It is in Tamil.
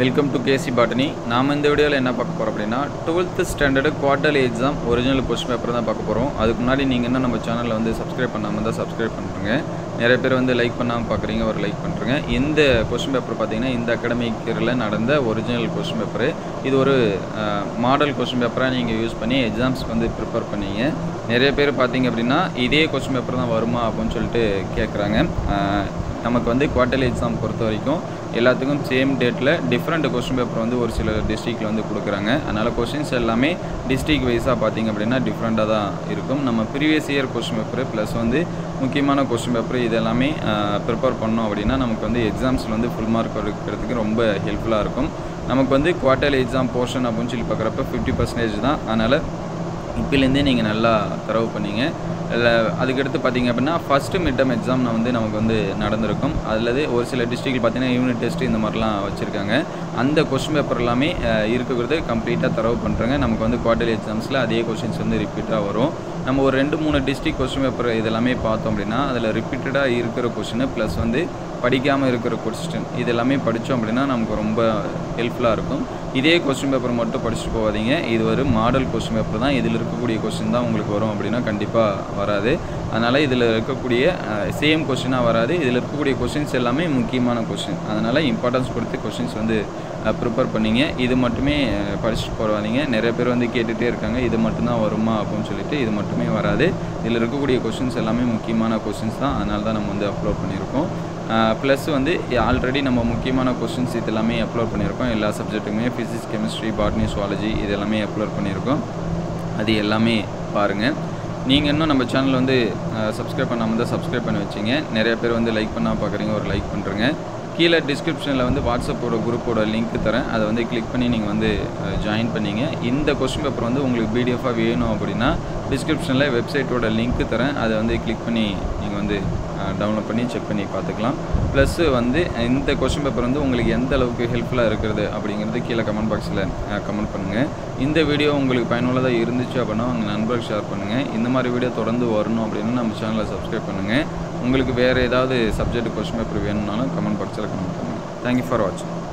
Welcome to Casey Botani. நாம இந்த வீடியோல என்ன பார்க்க போறோம் அப்படினா 12th standard quarterly exam original question paper தான் பார்க்க போறோம். அதுக்கு முன்னாடி நீங்க என்ன நம்ம சேனலை வந்து subscribe பண்ணாம இருந்தா subscribe பண்ணுங்க. நிறைய பேர் வந்து like பண்ணாம பார்க்கறீங்க, ஒரு like பண்ணுங்க. இந்த question paper பாத்தீங்கன்னா இந்த academic yearல நடந்த original question paper. இது ஒரு model question paper-ஆ நீங்க யூஸ் பண்ணி exams வந்து prepare பண்ணீங்க. நிறைய பேர் பாத்தீங்க அப்படினா இதே question paper தான் வருமா அப்படினு சொல்லிட்டு கேக்குறாங்க. நமக்கு வந்து குவார்டர்லி எக்ஸாம் பொறுத்த வரைக்கும் எல்லாத்துக்கும் சேம் டேட்டில் டிஃப்ரெண்ட் கொஸ்டின் பேப்பர் வந்து ஒரு சில டிஸ்ட்ரிக்டில் வந்து கொடுக்குறாங்க. அதனால் கொஸ்டின்ஸ் எல்லாமே டிஸ்ட்ரிக் வைஸாக பார்த்திங்க அப்படின்னா டிஃப்ரெண்ட்டாக தான் இருக்கும். நம்ம previous year question paper plus வந்து முக்கியமான கொஸ்டின் பேப்பர் இதெல்லாமே ப்ரிப்பேர் பண்ணோம் அப்படின்னா நமக்கு வந்து எக்ஸாம்ஸில் வந்து ஃபுல் மார்க் எடுக்கிறதுக்கு ரொம்ப ஹெல்ப்ஃபுல்லாக இருக்கும். நமக்கு வந்து குவார்டர்லி எக்ஸாம் போர்ஷன் அப்படின்னு சொல்லி பார்க்குறப்ப 50% தான். அதனால் இப்போலேருந்தே நீங்கள் நல்லா தரவு பண்ணிங்க. இல்லை அதுக்கடுத்து பார்த்திங்க அப்படின்னா ஃபஸ்ட்டு மிட் டேர்ம் எக்ஸாம் வந்து நமக்கு வந்து நடந்திருக்கும். அல்லது ஒரு சில டிஸ்ட்ரிக்டில் பார்த்திங்கன்னா யூனிட் டெஸ்ட்டு இந்த மாதிரிலாம் வச்சுருக்காங்க. அந்த கொஸ்டின் பேப்பர் எல்லாமே இருக்கிறது கம்ப்ளீட்டாக தரவு பண்ணுறாங்க. நமக்கு வந்து குவார்டர்லி எக்ஸாம்ஸில் அதே கொஸ்டின்ஸ் வந்து ரிப்பீட்டாக வரும். நம்ம ஒரு 2-3 டிஸ்ட்ரிக் கொஸ்டின் பேப்பர் இதெல்லாமே பார்த்தோம் அப்படின்னா அதில் ரிப்பீட்டடாக இருக்கிற கொஸ்டின் ப்ளஸ் வந்து படிக்காமல் இருக்கிற கொஸ்டின் இதெல்லாமே படித்தோம் அப்படின்னா நமக்கு ரொம்ப ஹெல்ப்ஃபுல்லாக இருக்கும். இதே கொஸ்டின் பேப்பர் மட்டும் படிச்சுட்டு போகாதீங்க. இது ஒரு மாடல் கொஸ்டின் பேப்பர் தான். இதில் இருக்கக்கூடிய கொஸ்டின் தான் உங்களுக்கு வரும் அப்படின்னா கண்டிப்பாக வராது. அதனால் இதில் இருக்கக்கூடிய சேம் கொஸ்டினாக வராது. இதில் இருக்கக்கூடிய கொஸ்டின்ஸ் எல்லாமே முக்கியமான கொஸ்டின். அதனால் இம்பார்ட்டன்ஸ் கொடுத்து கொஸ்டின்ஸ் வந்து ப்ரிப்பேர் பண்ணிங்க. இது மட்டுமே படிச்சுட்டு போகாதீங்க. நிறைய பேர் வந்து கேட்டுகிட்டே இருக்காங்க இது மட்டும்தான் வருமா அப்படின்னு சொல்லிட்டு. இது மட்டுமே வராது. இதில் இருக்கக்கூடிய கொஸ்டின்ஸ் எல்லாமே முக்கியமான கொஸ்டின்ஸ் தான். அதனால தான் நம்ம வந்து அப்லோட் பண்ணியிருக்கோம். ப்ளஸ் வந்து ஆல்ரெடி நம்ம முக்கியமான கொஸ்டின்ஸ் இது எல்லாமே அப்லோட் பண்ணியிருக்கோம். எல்லா சப்ஜெக்ட்டுக்குமே ஃபிசிக்ஸ், கெமிஸ்ட்ரி, பாட்னி, சுவாலஜி இது எல்லாமே அப்லோட் பண்ணியிருக்கோம். அது எல்லாமே பாருங்கள். நீங்கள் இன்னும் நம்ம சேனல் வந்து சப்ஸ்கிரைப் பண்ணாமல் தான் சப்ஸ்கிரைப் பண்ணி வச்சிங்க. நிறைய பேர் வந்து லைக் பண்ணால் பார்க்குறீங்க, ஒரு லைக் பண்ணுறங்க. கீழே டிஸ்கிரிப்ஷனில் வந்து வாட்ஸ்அப்போட குரூப்போட லிங்க் தரேன். அதை வந்து கிளிக் பண்ணி நீங்கள் வந்து ஜாயின் பண்ணிங்க. இந்த கொஸ்டின் பேப்பர் வந்து உங்களுக்கு பிடிஎஃபாக வேணும் அப்படின்னா டிஸ்கிரிப்ஷனில் வெப்சைட்டோட லிங்க் தரேன். அதை வந்து கிளிக் பண்ணி நீங்கள் வந்து டவுன்லோட் பண்ணி செக் பண்ணி பார்த்துக்கலாம். ப்ளஸ்ஸு வந்து இந்த கொஸ்டின் பேப்பர் வந்து உங்களுக்கு எந்த அளவுக்கு ஹெல்ப்ஃபுல்லாக இருக்கிறது அப்படிங்கிறது கீழே கமெண்ட் பாக்ஸில் கமெண்ட் பண்ணுங்கள். இந்த வீடியோ உங்களுக்கு பயனுள்ளதாக இருந்துச்சு அப்படின்னா உங்கள் நண்பர்கள் ஷேர் பண்ணுங்கள். இந்த மாதிரி வீடியோ தொடர்ந்து வரணும் அப்படின்னா நம்ம சேனலை சப்ஸ்கிரைப் பண்ணுங்கள். உங்களுக்கு வேறு ஏதாவது சப்ஜெக்ட் கொஸ்டின் பேப்பர் வேணும்னாலும் கமெண்ட் பாக்ஸில் கமெண்ட் பண்ணுங்கள். தேங்க்யூ ஃபார் வாட்சிங்.